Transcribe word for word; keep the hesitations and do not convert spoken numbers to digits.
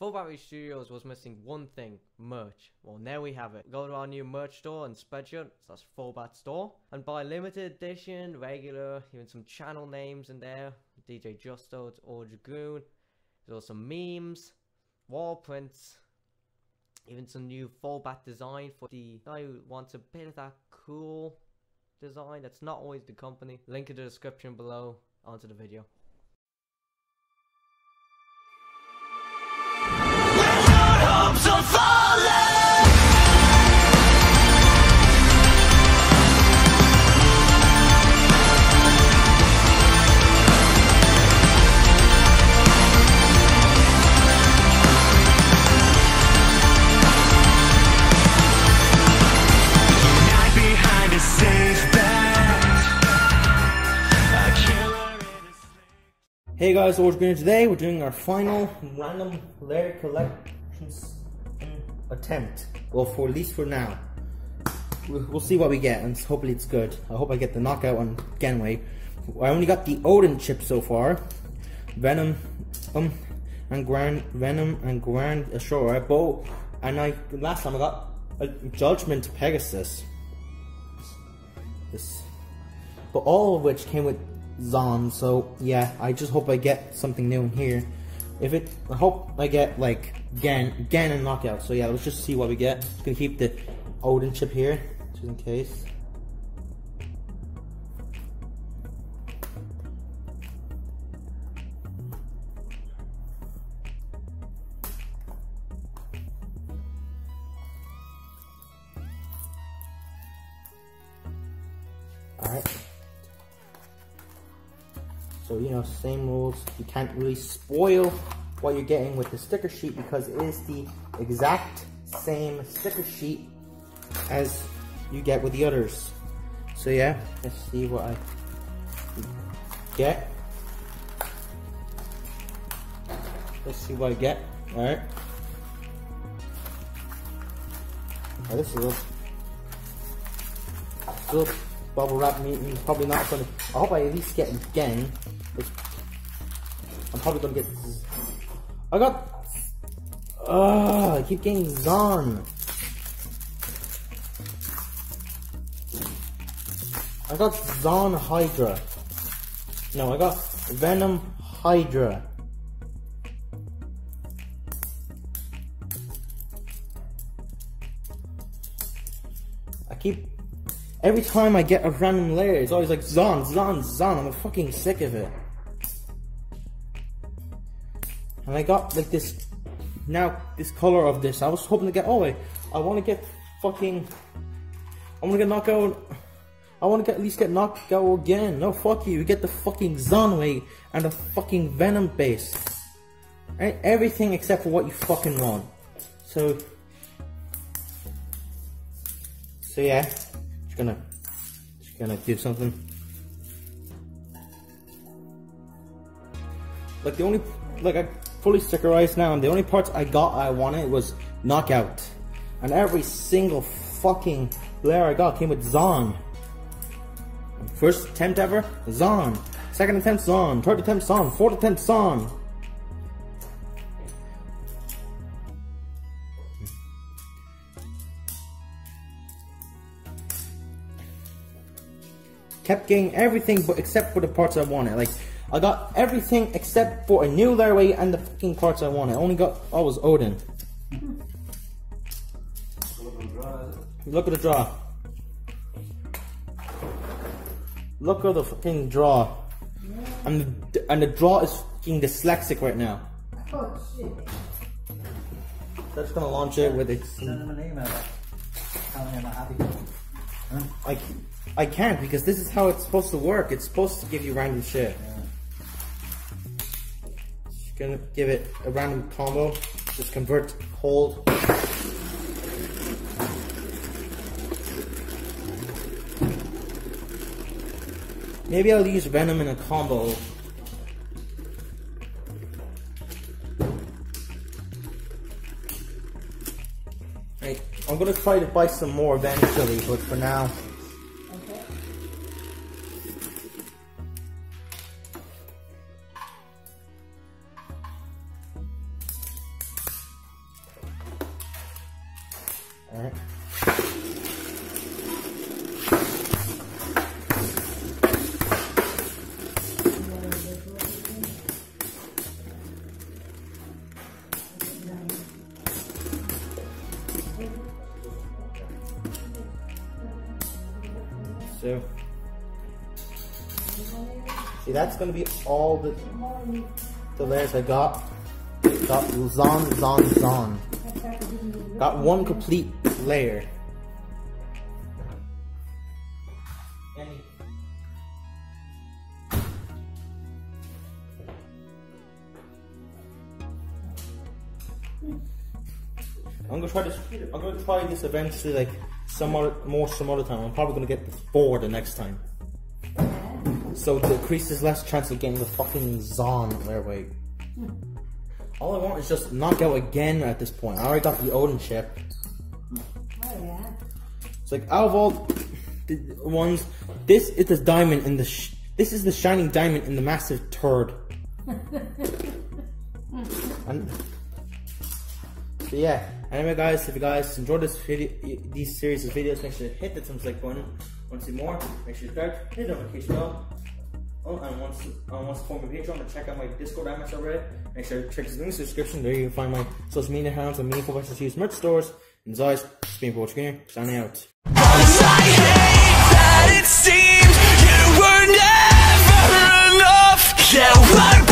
Full Battery Studios was missing one thing, merch. Well, now we have it. Go to our new merch store and spreadsheet, so that's Fullbat Store, and buy limited edition, regular, even some channel names in there. D J Justo, it's AuraDragoon. There's also memes, wall prints, even some new Fullbat design for the guy who wants a bit of that cool design. That's not always the company. Link in the description below. Onto the video. Hey guys, AuraDragoon. Today we're doing our final random layer collections attempt. Well, for at least for now, we'll, we'll see what we get, and hopefully it's good. I hope I get the knockout on Genway. I only got the Odin chip so far, Venom, um, and Grand Venom and Grand Ashura. But and I last time I got a Judgment Pegasus. This, but all of which came with Zan, so yeah, I just hope I get something new in here. If it, I hope I get like Gen, Gen and knockout. So yeah, let's just see what we get. Just gonna keep the Odin chip here, just in case. All right. So, you know, same rules. You can't really spoil what you're getting with the sticker sheet because it is the exact same sticker sheet as you get with the others. So yeah, let's see what I get. Let's see what I get. Alright. Oh, this is a little, little bubble wrap meat. Probably not going to... I hope I at least get again. I'm probably gonna get this. I got. Ugh, I keep getting Zan. I got Zan Hydra. No, I got Venom Hydra. I keep. Every time I get a random layer, it's always like Zan, Zan, Zan. I'm fucking sick of it. And I got like this, now this color of this. I was hoping to get, oh wait, I want to get fucking, I want to get knockout, I want to get at least get knockout again. No, fuck you, you get the fucking Genway and the fucking Venom base. Right? Everything except for what you fucking want. So, so yeah, just gonna, just gonna do something. Like the only, like I, fully stickerized now, and the only parts I got I wanted was knockout, and every single fucking layer I got came with Zan. First attempt ever, Zan. Second attempt, Zan. Third attempt, Zan. Fourth attempt, Zan. Kept getting everything but except for the parts I wanted. Like, I got everything except for a new layer weight and the fucking parts I wanted. I only got, oh, it was Odin. Look at the draw. Look at the fucking draw. And the, and the draw is fucking dyslexic right now. Oh shit. That's gonna launch it with its. Send him an email. Tell him I'm happy. I, I can't because this is how it's supposed to work. It's supposed to give you random shit. Yeah. Gonna give it a random combo. Just convert, hold. Maybe I'll use Venom in a combo. Hey, I'm gonna try to buy some more eventually, but for now. All right. So, see, that's going to be all the the layers I got. Got Zan, Zan, Zan. Got one complete layer. I'm gonna try this. I'm gonna try this eventually, like some other, more some other time. I'm probably gonna get this board the next time. So to increase this less chance of getting the fucking Zan layer weight. All I want is just knockout again at this point. I already got the Odin chip. Oh yeah. It's like, out of all the ones, this is the diamond in the sh this is the shining diamond in the massive turd. And so yeah. Anyway guys, if you guys enjoyed this video, these series of videos, make sure to hit the thumbs like button. Want to see more? Make sure to subscribe, hit the notification bell. Oh, and once once form a Patreon, but check out my Discord admin subreddit. Make sure to check the link in the description. There you can find my social media handles and meaningful ways to use merch stores. And as always, it's been Paul Junior signing out. I hate that it seems you were never enough. Yeah,